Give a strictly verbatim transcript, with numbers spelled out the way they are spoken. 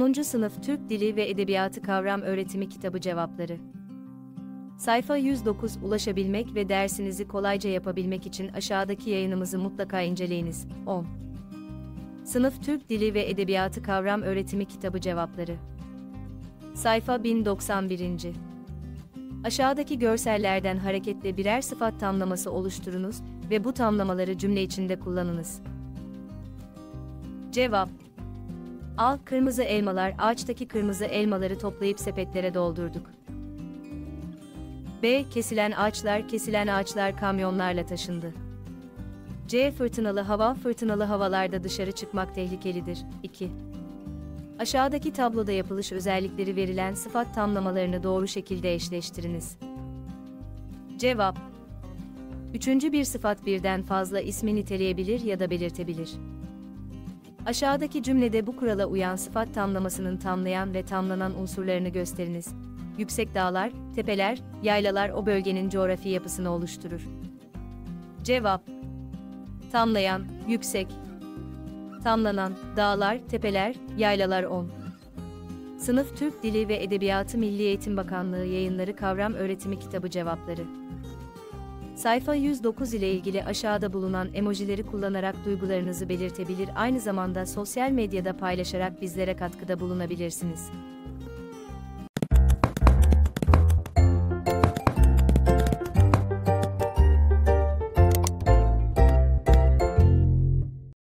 onuncu Sınıf Türk Dili ve Edebiyatı Kavram Öğretimi Kitabı Cevapları. Sayfa yüz dokuz. Ulaşabilmek ve dersinizi kolayca yapabilmek için aşağıdaki yayınımızı mutlaka inceleyiniz. on. Sınıf Türk Dili ve Edebiyatı Kavram Öğretimi Kitabı Cevapları. Sayfa bin doksan bir. Aşağıdaki görsellerden hareketle birer sıfat tamlaması oluşturunuz ve bu tamlamaları cümle içinde kullanınız. Cevap: A. Kırmızı elmalar. Ağaçtaki kırmızı elmaları toplayıp sepetlere doldurduk. B. Kesilen ağaçlar. Kesilen ağaçlar kamyonlarla taşındı. C. Fırtınalı hava. Fırtınalı havalarda dışarı çıkmak tehlikelidir. iki. Aşağıdaki tabloda yapılış özellikleri verilen sıfat tamlamalarını doğru şekilde eşleştiriniz. Cevap: Üçüncü bir sıfat birden fazla ismi niteleyebilir ya da belirtebilir. Aşağıdaki cümlede bu kurala uyan sıfat tamlamasının tamlayan ve tamlanan unsurlarını gösteriniz. Yüksek dağlar, tepeler, yaylalar o bölgenin coğrafi yapısını oluşturur. Cevap: Tamlayan, yüksek. Tamlanan, dağlar, tepeler, yaylalar. on. Sınıf Türk Dili ve Edebiyatı Milli Eğitim Bakanlığı Yayınları Kavram Öğretimi Kitabı Cevapları. Sayfa yüz dokuz ile ilgili aşağıda bulunan emojileri kullanarak duygularınızı belirtebilir, aynı zamanda sosyal medyada paylaşarak bizlere katkıda bulunabilirsiniz.